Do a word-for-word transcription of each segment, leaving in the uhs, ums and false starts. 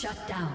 Shut down.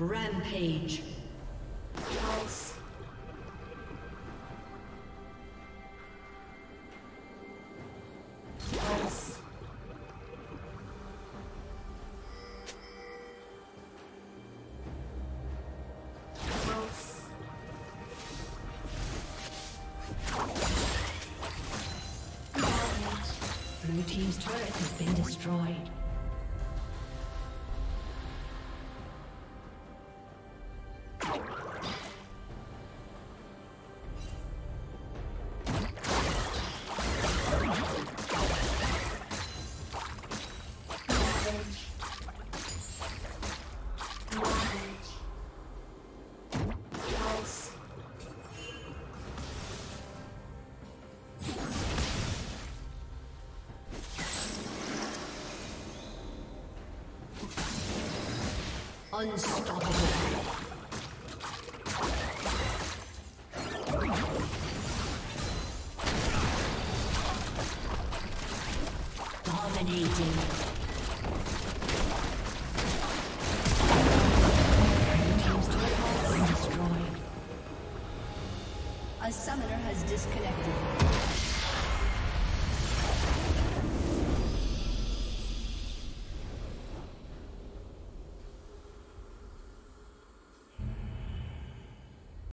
Rampage. Yes. Yes. Yes. Blue team's turret has been destroyed. Unstoppable. Dominating. A summoner has disconnected.